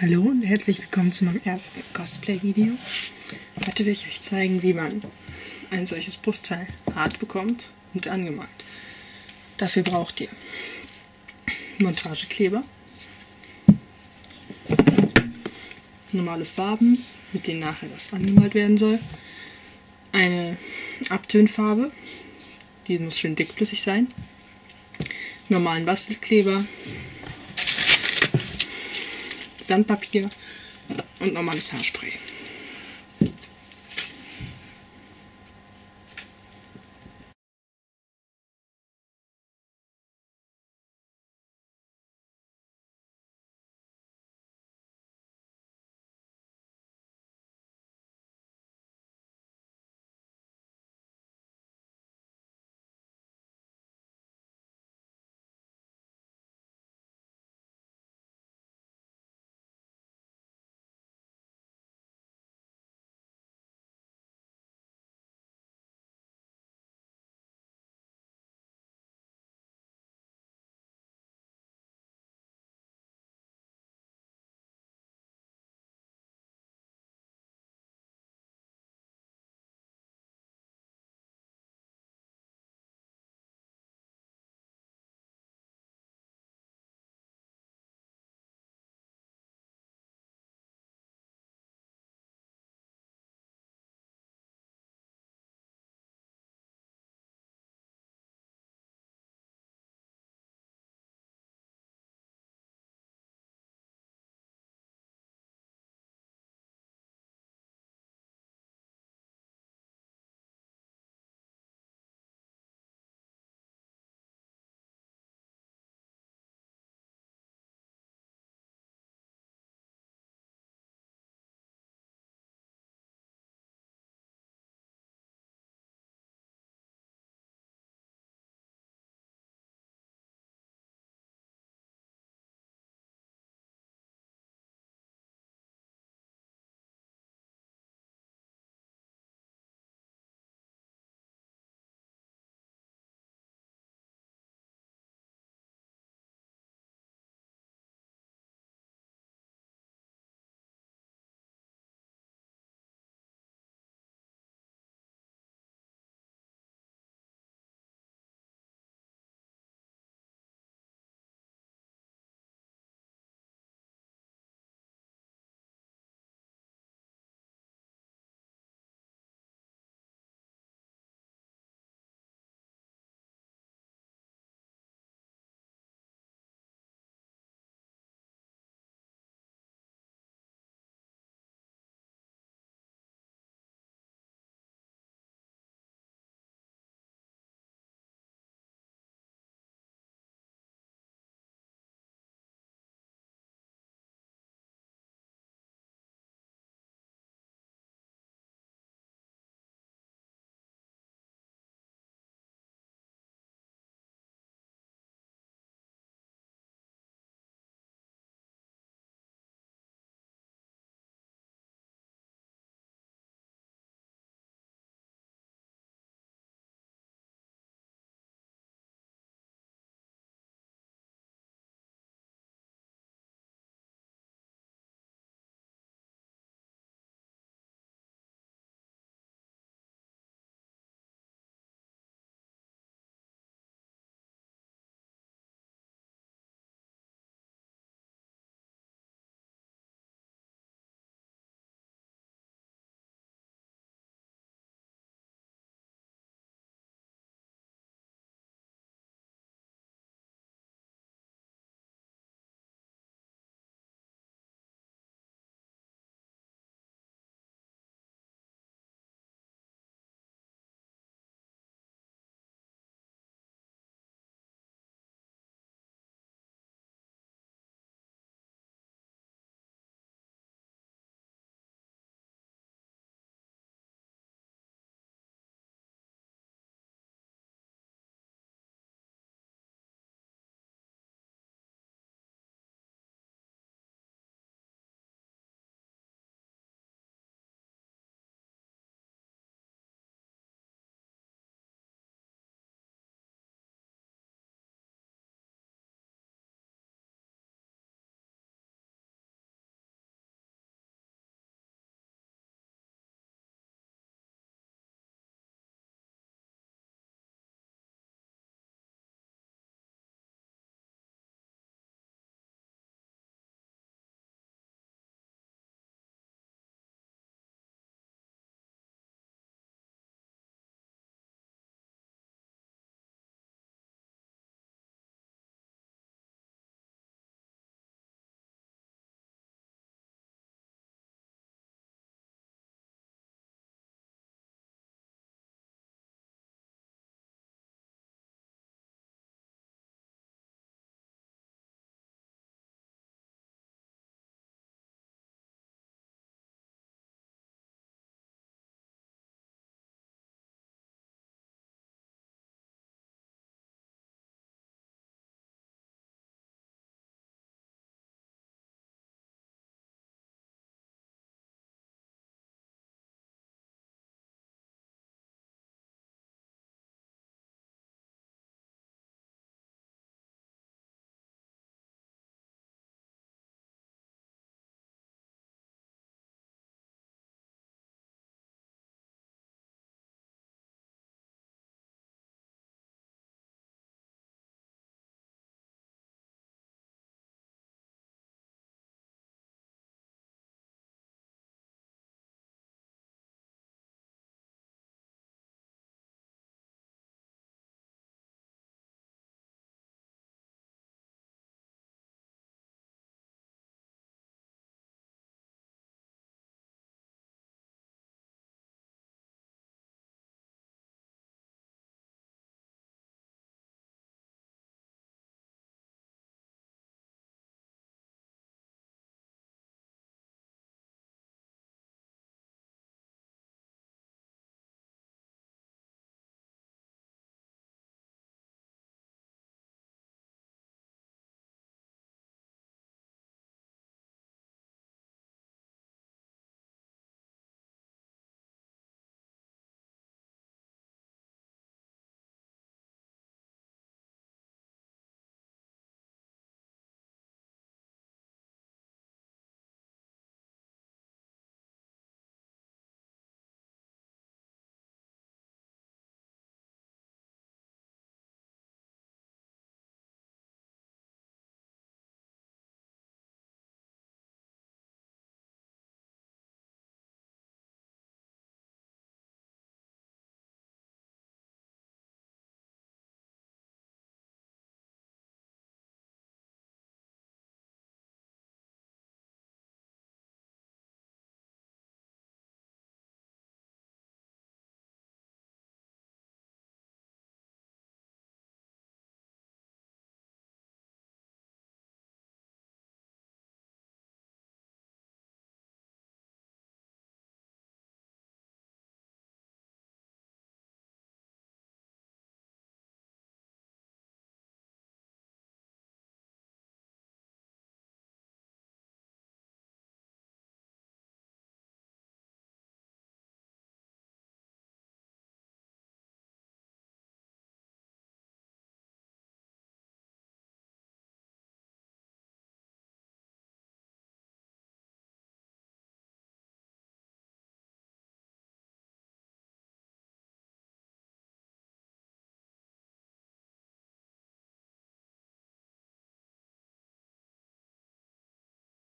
Hallo und herzlich willkommen zu meinem ersten Cosplay-Video. Heute will ich euch zeigen, wie man ein solches Brustteil hart bekommt und angemalt. Dafür braucht ihr Montagekleber, normale Farben, mit denen nachher das angemalt werden soll, eine Abtönfarbe, die muss schön dickflüssig sein, normalen Bastelkleber, Sandpapier und normales Haarspray.